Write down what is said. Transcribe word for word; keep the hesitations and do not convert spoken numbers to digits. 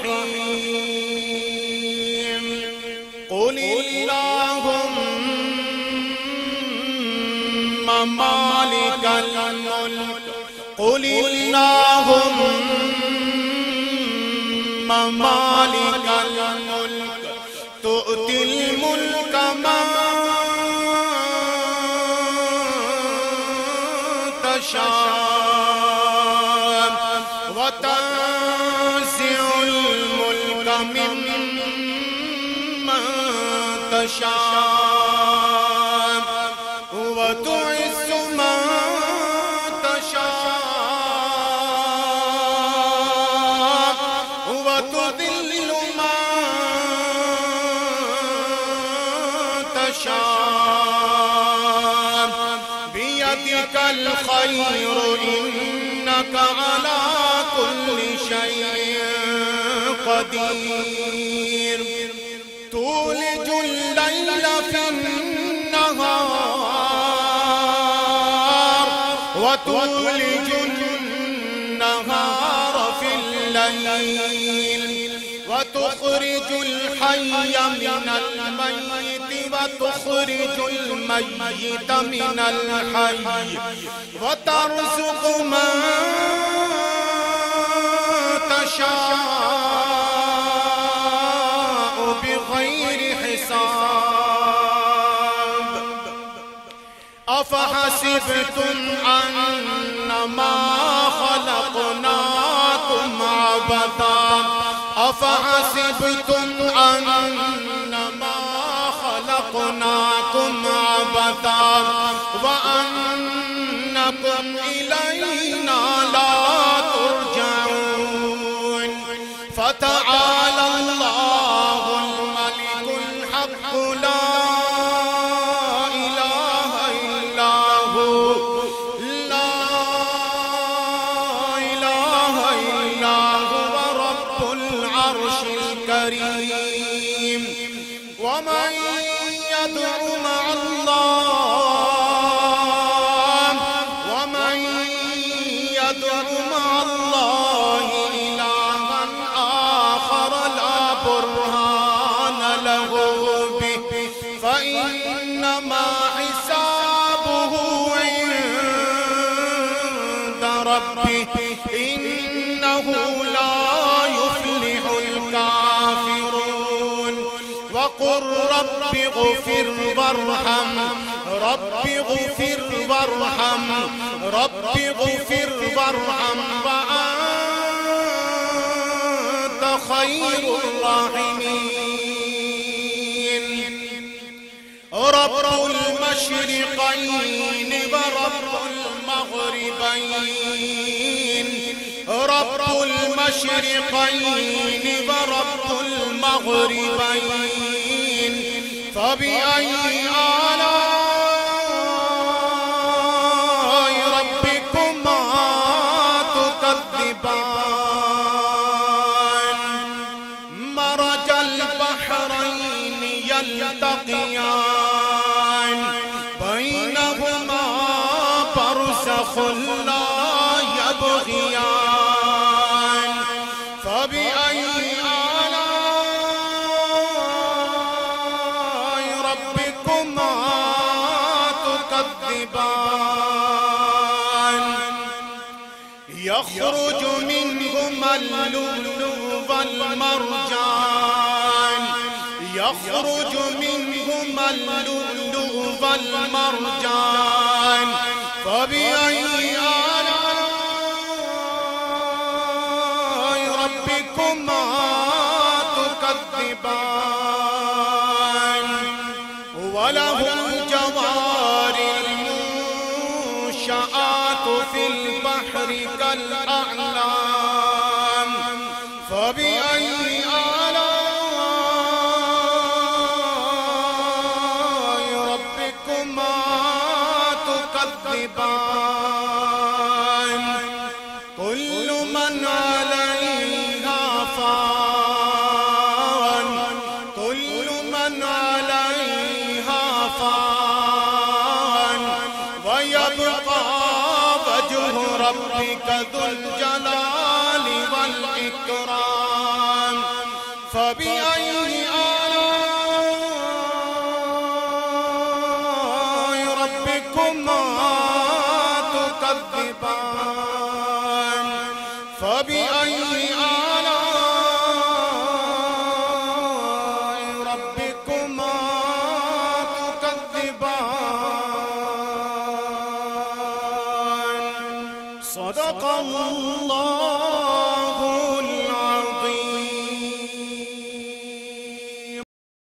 الرحيم قل اللهم مالك الملك قل اللهم مالك الملك تؤتي الملك من تشاء وتنزع الملك ممن تشاء وتعز من تشاء وتذل من تشاء بيدك الخير إنك على كل شيء قدير تولج الليل في النهار وتولج النهار في الليل وتخرج الحي من الميت وتخرج الميت من الحي وترزق من تشاء بغير حساب أفحسبتم أنما خلقناكم عبثا أفحسبتم أنما خلقناكم عبثا وأنكم إلينا لا ترجعون فتعالى الله الملك الحق لا إله إلا هو لا إله إلا هو رب العرش الكريم ومن يدعو مع الله ومن يدعو مع الله إلها آخر لا برهان له به فإنما حسابه عند ربه إنه لا وقل رب اغفر وارحم رب اغفر وارحم رب اغفر وارحم وأنت خير الراحمين رب المشرقين ورب المغربين رب المشرقين ورب المغربين فبأي آلاء ربكما تكذبان مرج البحرين يلتقيان بينهما برزخ لا يبغيان فبأي آلاء ربكما تكذبان يخرج منهما اللؤلؤ والمرجان يخرج منهما اللؤلؤ والمرجان فبأي ربكما تكذبان وله الجوار المنشآت في البحر كالأعلام فبأي آلاء ربكما تكذبان كل من ربك ذو الجلال والإكرام فبأي آلاء ربكما تكذبان فبأي آلاء ربكما تكذبان صدق الله.